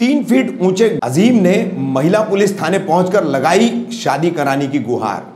3 feet ऊंचे अजीम ने महिला पुलिस थाने पहुंचकर लगाई शादी कराने की गुहार।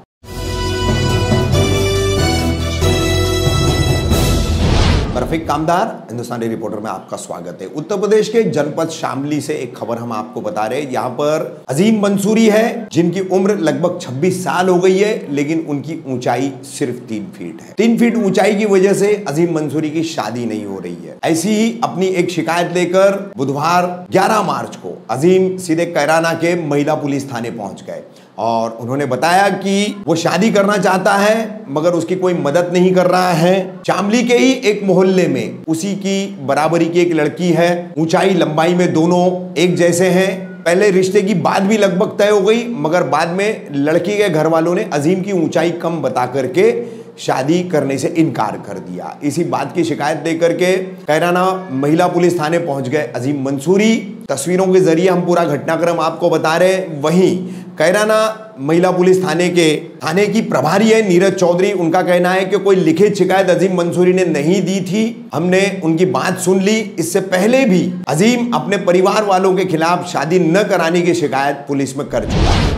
रफीक कामदार, हिंदुस्तानी रिपोर्टर में आपका स्वागत है। उत्तर प्रदेश के जनपद शामली से एक खबर हम आपको बता रहे हैं। यहाँ पर अजीम मंसूरी है जिनकी उम्र लगभग 26 साल हो गई है, लेकिन उनकी ऊंचाई सिर्फ 3 फीट है। 3 फीट ऊंचाई की वजह से अजीम मंसूरी की शादी नहीं हो रही है। ऐसी ही अपनी एक शिकायत लेकर बुधवार 11 मार्च को अजीम सीधे कैराना के महिला पुलिस थाने पहुंच गए और उन्होंने बताया कि वो शादी करना चाहता है मगर उसकी कोई मदद नहीं कर रहा है। शामली के ही एक मोहल्ले में उसी की बराबरी की एक लड़की है, ऊंचाई लंबाई में दोनों एक जैसे हैं। पहले रिश्ते की बात भी लगभग तय हो गई मगर बाद में लड़की के घर वालों ने अजीम की ऊंचाई कम बता करके शादी करने से इनकार कर दिया। इसी बात की शिकायत देकर के कैराना महिला पुलिस थाने पहुंच गए अजीम मंसूरी। तस्वीरों के जरिए हम पूरा घटनाक्रम आपको बता रहे हैं। वहीं कैराना महिला पुलिस थाने के थाने की प्रभारी है नीरज चौधरी। उनका कहना है कि कोई लिखित शिकायत अजीम मंसूरी ने नहीं दी थी, हमने उनकी बात सुन ली। इससे पहले भी अजीम अपने परिवार वालों के खिलाफ शादी न कराने की शिकायत पुलिस में कर चुका है।